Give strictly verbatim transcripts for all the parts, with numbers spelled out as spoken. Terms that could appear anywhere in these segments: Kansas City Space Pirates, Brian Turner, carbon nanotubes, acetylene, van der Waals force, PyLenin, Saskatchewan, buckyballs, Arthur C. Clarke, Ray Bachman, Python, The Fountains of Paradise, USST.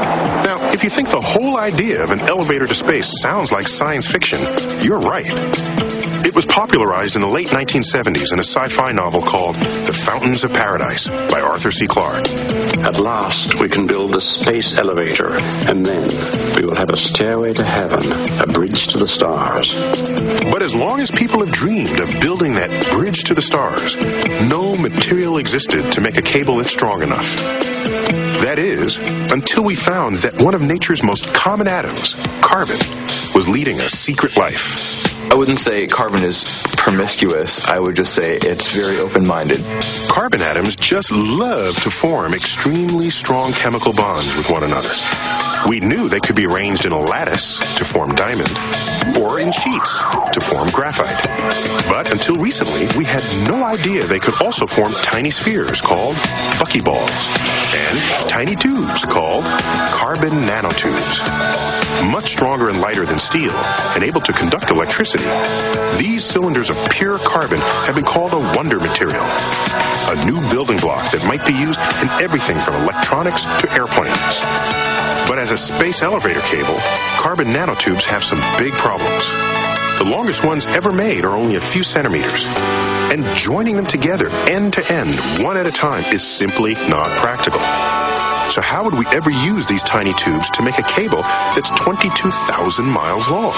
Now, if you think the whole idea of an elevator to space sounds like science fiction, you're right. It was popularized in the late nineteen seventies in a sci-fi novel called The Fountains of Paradise by Arthur C. Clarke. At last, we can build the space elevator, and then we will have a stairway to heaven, a bridge to the stars. But as long as people have dreamed of building that bridge to the stars, no material existed to make a cable that's strong enough. That is, until we found that one of nature's most common atoms, carbon, was leading a secret life. I wouldn't say carbon is promiscuous. I would just say it's very open-minded. Carbon atoms just love to form extremely strong chemical bonds with one another. We knew they could be arranged in a lattice to form diamond, or in sheets to form graphite. But until recently, we had no idea they could also form tiny spheres called buckyballs and tiny tubes called carbon nanotubes. Much stronger and lighter than steel and able to conduct electricity, these cylinders of pure carbon have been called a wonder material, a new building block that might be used in everything from electronics to airplanes. But as a space elevator cable, carbon nanotubes have some big problems. The longest ones ever made are only a few centimeters, and joining them together end to end, one at a time, is simply not practical. So how would we ever use these tiny tubes to make a cable that's twenty-two thousand miles long?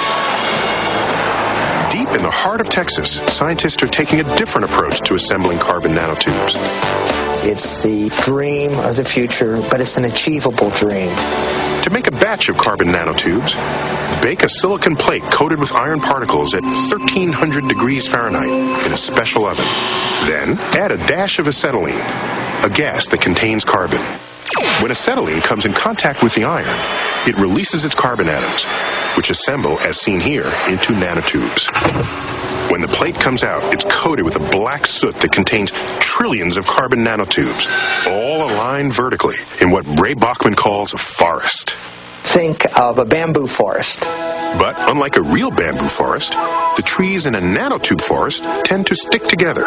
Deep in the heart of Texas, scientists are taking a different approach to assembling carbon nanotubes. It's the dream of the future, but it's an achievable dream. To make a batch of carbon nanotubes, bake a silicon plate coated with iron particles at thirteen hundred degrees Fahrenheit in a special oven. Then add a dash of acetylene, a gas that contains carbon. When acetylene comes in contact with the iron, it releases its carbon atoms, which assemble, as seen here, into nanotubes. When the plate comes out, it's coated with a black soot that contains trillions of carbon nanotubes, all aligned vertically in what Ray Bachman calls a forest. Think of a bamboo forest. But unlike a real bamboo forest, the trees in a nanotube forest tend to stick together,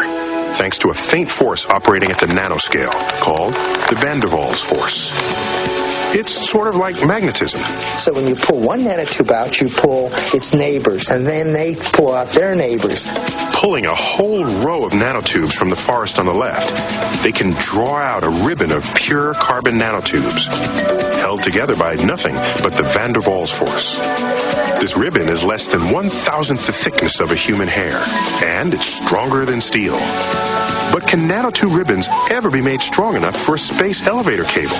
thanks to a faint force operating at the nanoscale called the van der Waals force. It's sort of like magnetism. So when you pull one nanotube out, you pull its neighbors, and then they pull out their neighbors. Pulling a whole row of nanotubes from the forest on the left, they can draw out a ribbon of pure carbon nanotubes, held together by nothing but the van der Waals force. This ribbon is less than one thousandth the thickness of a human hair, and it's stronger than steel. But can nanotube ribbons ever be made strong enough for a space elevator cable?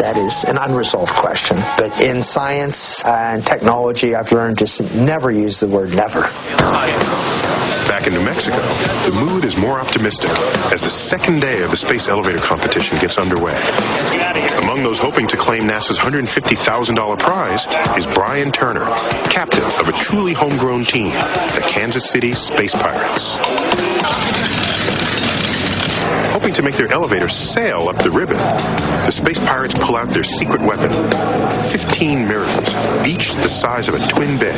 That is an unresolved question. But in science and technology, I've learned to never use the word never. Back in New Mexico, the mood is more optimistic as the second day of the space elevator competition gets underway. Among those hoping to claim NASA's one hundred fifty thousand dollar prize is Brian Turner, captain of a truly homegrown team, the Kansas City Space Pirates. Hoping to make their elevator sail up the ribbon, the space pirates pull out their secret weapon, fifteen mirrors, each the size of a twin bed.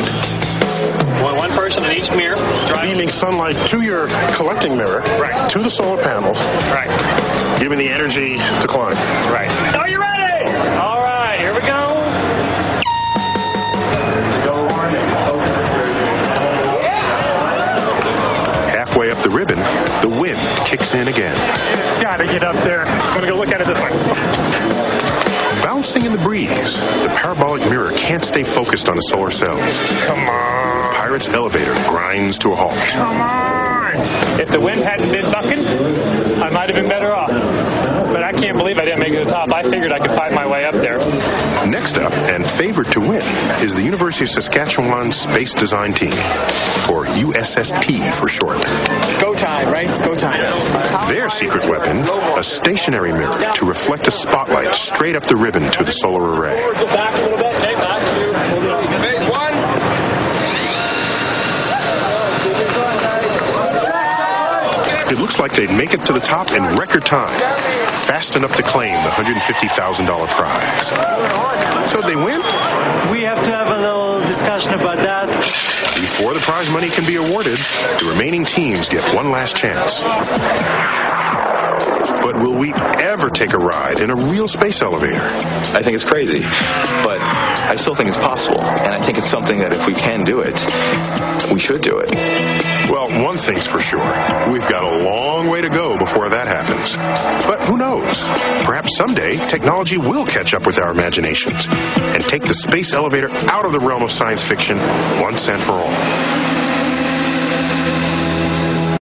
Well, one person in each mirror. Beaming sunlight to your collecting mirror, right, to the solar panels, right, giving the energy to climb. Right. Are you ready? All right, here we go. Halfway up the ribbon, the wind kicks in again. It's gotta get up there. I'm gonna go look at it this way. Bouncing in the breeze, the parabolic mirror can't stay focused on the solar cells. Come on. The pirate's elevator grinds to a halt. Come on. If the wind hadn't been bucking, I might have been better off. But I can't believe I didn't make it to the top. I figured I could fight my way up there. Next up, and favored to win, is the University of Saskatchewan Space Design Team, or U S S T for short. Go time, right? It's go time. Their secret weapon, a stationary mirror to reflect a spotlight straight up the ribbon to the solar array. Back a little bit. Take back. Phase one. It looks like they'd make it to the top in record time, fast enough to claim the one hundred fifty thousand dollar prize. So they win? We have to have a little discussion about that. Before the prize money can be awarded, the remaining teams get one last chance. But will we ever take a ride in a real space elevator? I think it's crazy, but I still think it's possible. And I think it's something that if we can do it, we should do it. Well, one thing's for sure. We've got a long way to go before that happens. But who knows? Perhaps someday technology will catch up with our imaginations and take the space elevator out of the realm of science fiction once and for all.